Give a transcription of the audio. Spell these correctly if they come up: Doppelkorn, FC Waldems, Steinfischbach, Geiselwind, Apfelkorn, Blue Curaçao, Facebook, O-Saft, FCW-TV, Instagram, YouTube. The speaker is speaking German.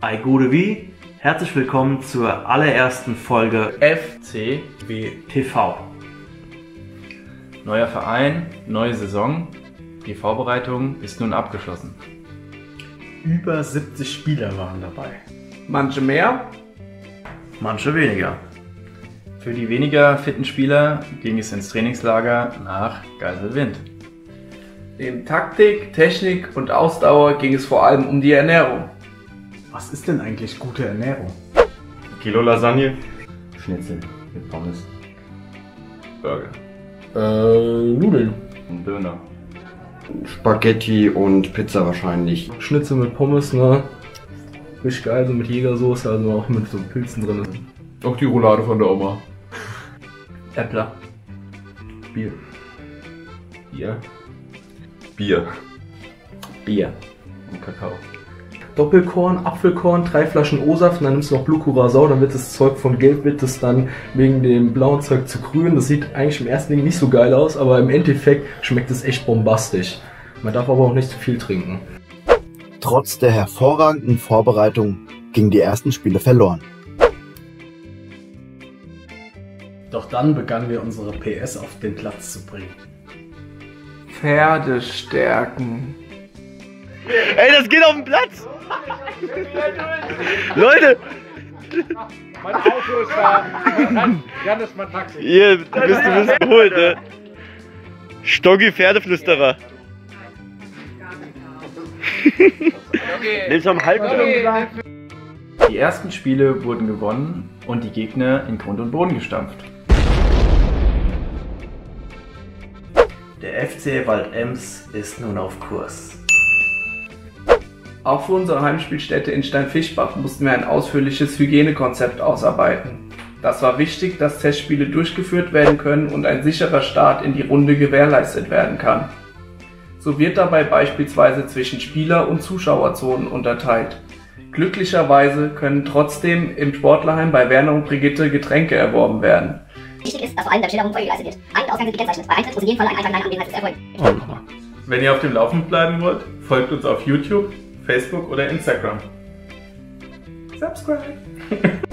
Ei Gude Wie, herzlich willkommen zur allerersten Folge FCW-TV. Neuer Verein, neue Saison, die Vorbereitung ist nun abgeschlossen. Über 70 Spieler waren dabei. Manche mehr, manche weniger. Für die weniger fitten Spieler ging es ins Trainingslager nach Geiselwind. Neben Taktik, Technik und Ausdauer ging es vor allem um die Ernährung. Was ist denn eigentlich gute Ernährung? Kilo Lasagne, Schnitzel mit Pommes, Burger, Nudeln, Döner, Spaghetti und Pizza wahrscheinlich. Schnitzel mit Pommes, ne? Richtig geil, so mit Jägersoße, also auch mit so Pilzen drin. Auch die Roulade von der Oma. Äppler. Bier. Bier. Bier. Bier. Und Kakao. Doppelkorn, Apfelkorn, 3 Flaschen O-Saft und dann nimmst du noch Blue Curaçao, dann wird das Zeug von gelb, wird das dann wegen dem blauen Zeug zu grün. Das sieht eigentlich im ersten Ding nicht so geil aus, aber im Endeffekt schmeckt es echt bombastisch. Man darf aber auch nicht zu viel trinken. Trotz der hervorragenden Vorbereitung gingen die ersten Spiele verloren. Doch dann begannen wir unsere PS auf den Platz zu bringen. Pferde stärken. Ey, das geht auf den Platz! Leute! Mein Auto ist da! Jan ist mein Taxi! Hier, du bist geholt, ne? Stoggi Pferdeflüsterer! Nimm's am halben Tag. Die ersten Spiele wurden gewonnen und die Gegner in Grund und Boden gestampft. Der FC Waldems ist nun auf Kurs. Auch für unsere Heimspielstätte in Steinfischbach mussten wir ein ausführliches Hygienekonzept ausarbeiten. Das war wichtig, dass Testspiele durchgeführt werden können und ein sicherer Start in die Runde gewährleistet werden kann. So wird dabei beispielsweise zwischen Spieler- und Zuschauerzonen unterteilt. Glücklicherweise können trotzdem im Sportlerheim bei Werner und Brigitte Getränke erworben werden. Wichtig ist, dass vor allem der Schilderung Folge geleistet wird. Ein- und Ausgang sind gekennzeichnet. Bei Eintritt muss in jedem Fall ein Eintrag nach Anwesenheit des Erfolgs. Wenn ihr auf dem Laufenden bleiben wollt, folgt uns auf YouTube, Facebook oder Instagram. Subscribe!